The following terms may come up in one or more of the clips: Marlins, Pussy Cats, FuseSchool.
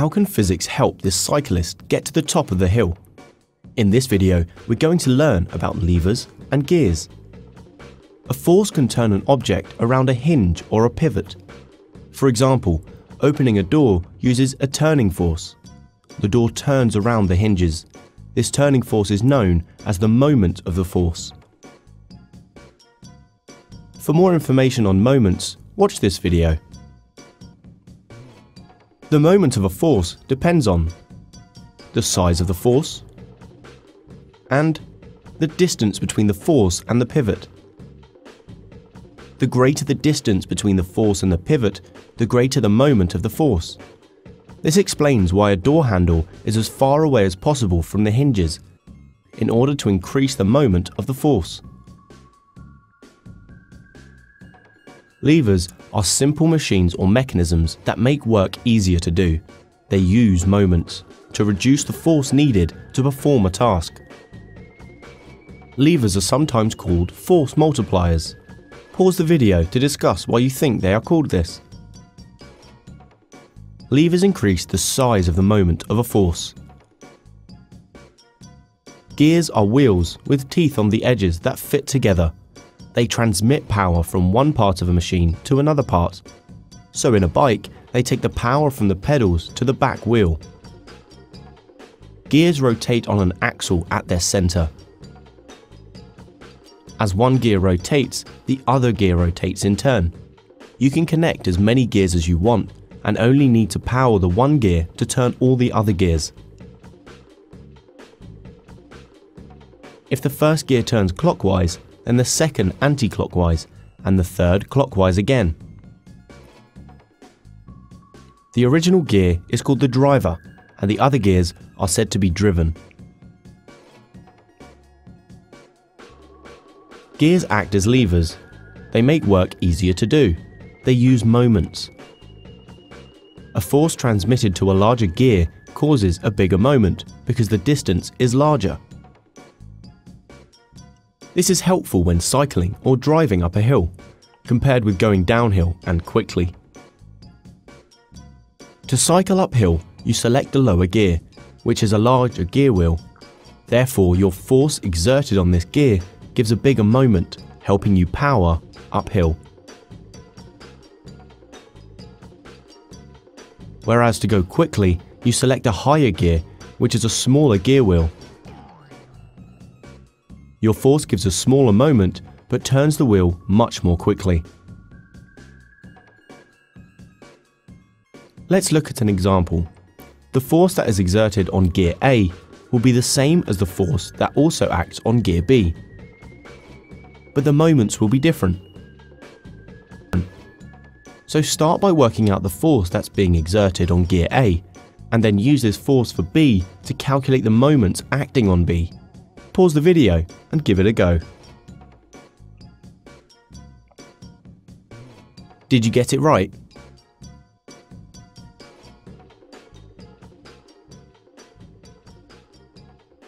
How can physics help this cyclist get to the top of the hill? In this video, we're going to learn about levers and gears. A force can turn an object around a hinge or a pivot. For example, opening a door uses a turning force. The door turns around the hinges. This turning force is known as the moment of the force. For more information on moments, watch this video. The moment of a force depends on the size of the force and the distance between the force and the pivot. The greater the distance between the force and the pivot, the greater the moment of the force. This explains why a door handle is as far away as possible from the hinges, in order to increase the moment of the force. Levers are simple machines or mechanisms that make work easier to do. They use moments to reduce the force needed to perform a task. Levers are sometimes called force multipliers. Pause the video to discuss why you think they are called this. Levers increase the size of the moment of a force. Gears are wheels with teeth on the edges that fit together. They transmit power from one part of a machine to another part. So in a bike, they take the power from the pedals to the back wheel. Gears rotate on an axle at their center. As one gear rotates, the other gear rotates in turn. You can connect as many gears as you want, and only need to power the one gear to turn all the other gears. If the first gear turns clockwise, then the second anti-clockwise, and the third clockwise again. The original gear is called the driver, and the other gears are said to be driven. Gears act as levers. They make work easier to do. They use moments. A force transmitted to a larger gear causes a bigger moment because the distance is larger. This is helpful when cycling or driving up a hill, compared with going downhill and quickly. To cycle uphill, you select the lower gear, which is a larger gear wheel. Therefore, your force exerted on this gear gives a bigger moment, helping you power uphill. Whereas to go quickly, you select a higher gear, which is a smaller gear wheel. Your force gives a smaller moment, but turns the wheel much more quickly. Let's look at an example. The force that is exerted on gear A will be the same as the force that also acts on gear B. But the moments will be different. So start by working out the force that's being exerted on gear A, and then use this force for B to calculate the moments acting on B. Pause the video and give it a go. Did you get it right?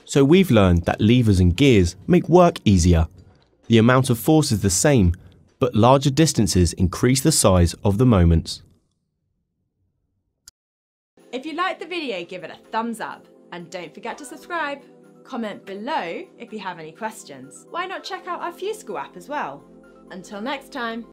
So we've learned that levers and gears make work easier. The amount of force is the same, but larger distances increase the size of the moments. If you liked the video, give it a thumbs up and don't forget to subscribe. Comment below if you have any questions. Why not check out our FuseSchool app as well? Until next time.